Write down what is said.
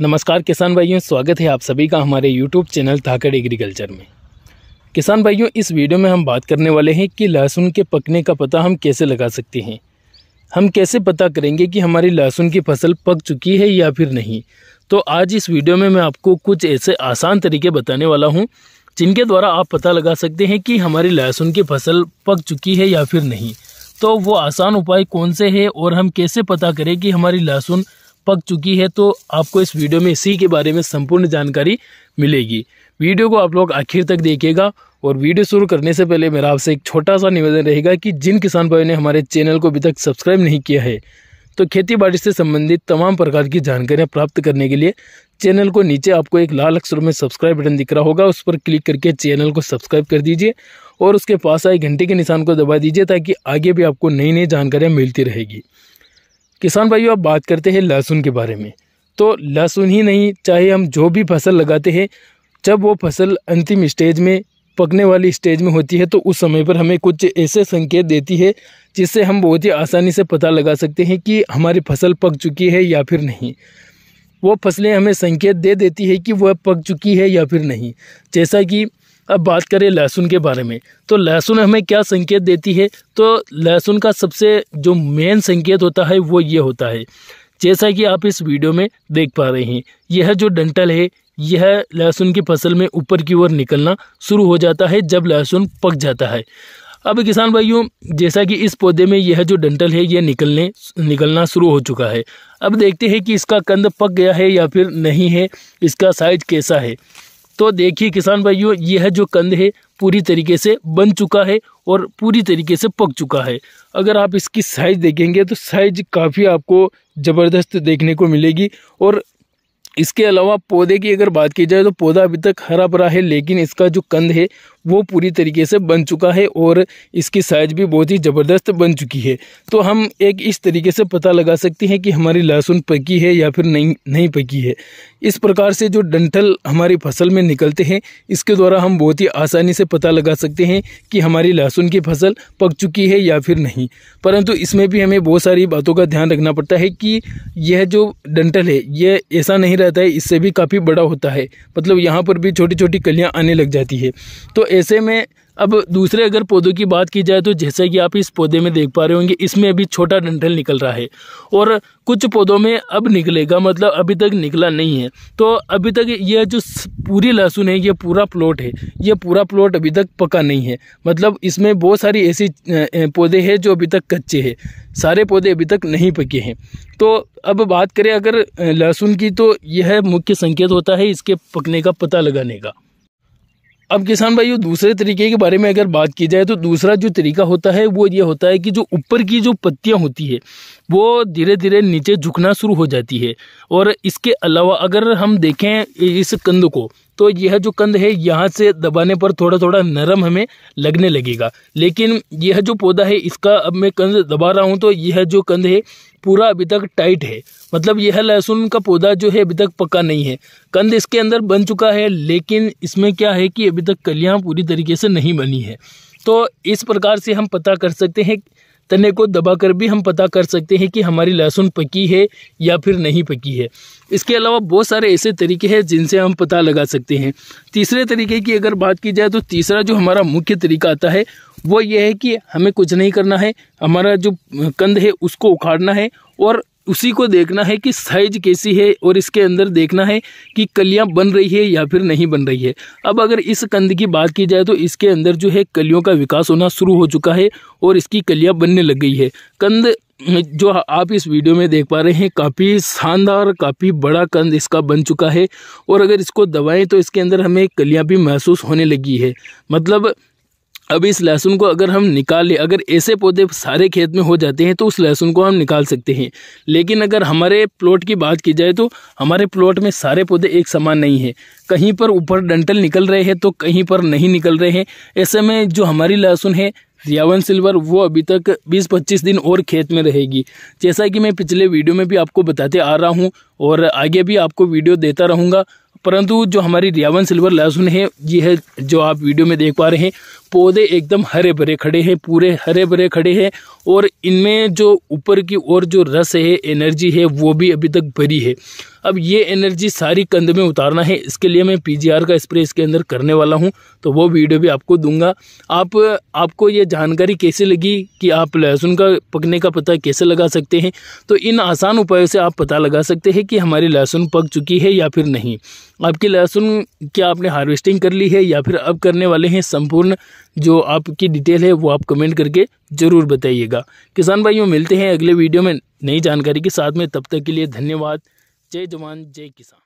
नमस्कार किसान भाइयों, स्वागत है आप सभी का हमारे YouTube चैनल धाकड़ एग्रीकल्चर में। किसान भाइयों, इस वीडियो में हम बात करने वाले हैं कि लहसुन के पकने का पता हम कैसे लगा सकते हैं। हम कैसे पता करेंगे कि हमारी लहसुन की फसल पक चुकी है या फिर नहीं। तो आज इस वीडियो में मैं आपको कुछ ऐसे आसान तरीके बताने वाला हूँ जिनके द्वारा आप पता लगा सकते हैं कि हमारी लहसुन की फसल पक चुकी है या फिर नहीं। तो वो आसान उपाय कौन से हैं और हम कैसे पता करें कि हमारी लहसुन पक चुकी है, तो आपको इस वीडियो में इसी के बारे में संपूर्ण जानकारी मिलेगी। वीडियो को आप लोग आखिर तक देखिएगा। और वीडियो शुरू करने से पहले मेरा आपसे एक छोटा सा निवेदन रहेगा कि जिन किसान भाइयों ने हमारे चैनल को अभी तक सब्सक्राइब नहीं किया है तो खेती बाड़ी से संबंधित तमाम प्रकार की जानकारियाँ प्राप्त करने के लिए चैनल को नीचे आपको एक लाल अक्षरों में सब्सक्राइब बटन दिख रहा होगा, उस पर क्लिक करके चैनल को सब्सक्राइब कर दीजिए और उसके पास आए घंटे के निशान को दबा दीजिए ताकि आगे भी आपको नई नई जानकारियाँ मिलती रहेगी। किसान भाइयों, अब बात करते हैं लहसुन के बारे में। तो लहसुन ही नहीं, चाहे हम जो भी फसल लगाते हैं, जब वो फसल अंतिम स्टेज में, पकने वाली स्टेज में होती है तो उस समय पर हमें कुछ ऐसे संकेत देती है जिससे हम बहुत ही आसानी से पता लगा सकते हैं कि हमारी फसल पक चुकी है या फिर नहीं। वो फसलें हमें संकेत दे देती है कि वह पक चुकी है या फिर नहीं। जैसा कि अब बात करें लहसुन के बारे में, तो लहसुन हमें क्या संकेत देती है, तो लहसुन का सबसे जो मेन संकेत होता है वो ये होता है, जैसा कि आप इस वीडियो में देख पा रहे हैं, यह जो डंठल है यह लहसुन की फसल में ऊपर की ओर निकलना शुरू हो जाता है जब लहसुन पक जाता है। अब किसान भाइयों, जैसा कि इस पौधे में यह जो डंठल है यह निकलना शुरू हो चुका है। अब देखते हैं कि इसका कंद पक गया है या फिर नहीं है, इसका साइज कैसा है। तो देखिए किसान भाइयों, यह जो कंद है पूरी तरीके से बन चुका है और पूरी तरीके से पक चुका है। अगर आप इसकी साइज़ देखेंगे तो साइज काफ़ी आपको ज़बरदस्त देखने को मिलेगी। और इसके अलावा पौधे की अगर बात की जाए तो पौधा अभी तक हरा भरा है, लेकिन इसका जो कंद है वो पूरी तरीके से बन चुका है और इसकी साइज़ भी बहुत ही ज़बरदस्त बन चुकी है। तो हम एक इस तरीके से पता लगा सकते हैं कि हमारी लहसुन पकी है या फिर नहीं पकी है। इस प्रकार से जो डंठल हमारी फसल में निकलते हैं इसके द्वारा हम बहुत ही आसानी से पता लगा सकते हैं कि हमारी लहसुन की फसल पक चुकी है या फिर नहीं। परंतु इसमें भी हमें बहुत सारी बातों का ध्यान रखना पड़ता है कि यह जो डंठल है यह ऐसा नहीं रहता है, इससे भी काफ़ी बड़ा होता है, मतलब यहाँ पर भी छोटी छोटी कलियाँ आने लग जाती है। तो ऐसे में अब दूसरे अगर पौधों की बात की जाए तो जैसा कि आप इस पौधे में देख पा रहे होंगे, इसमें अभी छोटा डंठल निकल रहा है और कुछ पौधों में अब निकलेगा, मतलब अभी तक निकला नहीं है। तो अभी तक यह जो पूरी लहसुन है, यह पूरा प्लॉट है, यह पूरा प्लॉट अभी तक पका नहीं है, मतलब इसमें बहुत सारी ऐसी पौधे हैं जो अभी तक कच्चे हैं, सारे पौधे अभी तक नहीं पके हैं। तो अब बात करें अगर लहसुन की, तो यह मुख्य संकेत होता है इसके पकने का पता लगाने का। अब किसान भाइयों, दूसरे तरीके के बारे में अगर बात की जाए तो दूसरा जो तरीका होता है वो ये होता है कि जो ऊपर की जो पत्तियां होती है वो धीरे धीरे नीचे झुकना शुरू हो जाती है। और इसके अलावा अगर हम देखें इस कंद को, तो यह जो कंद है यहाँ से दबाने पर थोड़ा थोड़ा नरम हमें लगने लगेगा, लेकिन यह जो पौधा है इसका अब मैं कंद दबा रहा हूँ तो यह जो कंद है पूरा अभी तक टाइट है, मतलब यह लहसुन का पौधा जो है अभी तक पका नहीं है। कंद इसके अंदर बन चुका है लेकिन इसमें क्या है कि अभी तक कलियाँ पूरी तरीके से नहीं बनी है। तो इस प्रकार से हम पता कर सकते हैं, तने को दबाकर भी हम पता कर सकते हैं कि हमारी लहसुन पकी है या फिर नहीं पकी है। इसके अलावा बहुत सारे ऐसे तरीके हैं जिनसे हम पता लगा सकते हैं। तीसरे तरीके की अगर बात की जाए तो तीसरा जो हमारा मुख्य तरीका आता है वो ये है कि हमें कुछ नहीं करना है, हमारा जो कंद है उसको उखाड़ना है और उसी को देखना है कि साइज कैसी है और इसके अंदर देखना है कि कलियां बन रही है या फिर नहीं बन रही है। अब अगर इस कंद की बात की जाए तो इसके अंदर जो है कलियों का विकास होना शुरू हो चुका है और इसकी कलियां बनने लग गई है। कंद जो आप इस वीडियो में देख पा रहे हैं काफ़ी शानदार, काफ़ी बड़ा कंद इसका बन चुका है और अगर इसको दबाएँ तो इसके अंदर हमें कलियाँ भी महसूस होने लगी है। मतलब अब इस लहसुन को अगर हम निकाल लें, अगर ऐसे पौधे सारे खेत में हो जाते हैं तो उस लहसुन को हम निकाल सकते हैं, लेकिन अगर हमारे प्लॉट की बात की जाए तो हमारे प्लॉट में सारे पौधे एक समान नहीं है, कहीं पर ऊपर डंठल निकल रहे हैं तो कहीं पर नहीं निकल रहे हैं। ऐसे में जो हमारी लहसुन है रियावन सिल्वर वो अभी तक 20-25 दिन और खेत में रहेगी, जैसा कि मैं पिछले वीडियो में भी आपको बताते आ रहा हूँ और आगे भी आपको वीडियो देता रहूँगा। परंतु जो हमारी रियावन सिल्वर लहसुन है, ये है जो आप वीडियो में देख पा रहे हैं, पौधे एकदम हरे भरे खड़े हैं, पूरे हरे भरे खड़े हैं और इनमें जो ऊपर की ओर जो रस है, एनर्जी है, वो भी अभी तक भरी है। अब ये एनर्जी सारी कंद में उतारना है, इसके लिए मैं पीजीआर का स्प्रे इसके अंदर करने वाला हूँ, तो वो वीडियो भी आपको दूंगा। आपको ये जानकारी कैसे लगी कि आप लहसुन का पकने का पता कैसे लगा सकते हैं, तो इन आसान उपायों से आप पता लगा सकते हैं कि हमारी लहसुन पक चुकी है या फिर नहीं। आपकी लहसुन क्या आपने हार्वेस्टिंग कर ली है या फिर अब करने वाले हैं, संपूर्ण जो आपकी डिटेल है वो आप कमेंट करके ज़रूर बताइएगा। किसान भाइयों, मिलते हैं अगले वीडियो में नई जानकारी के साथ में, तब तक के लिए धन्यवाद। जय जवान, जय किसान।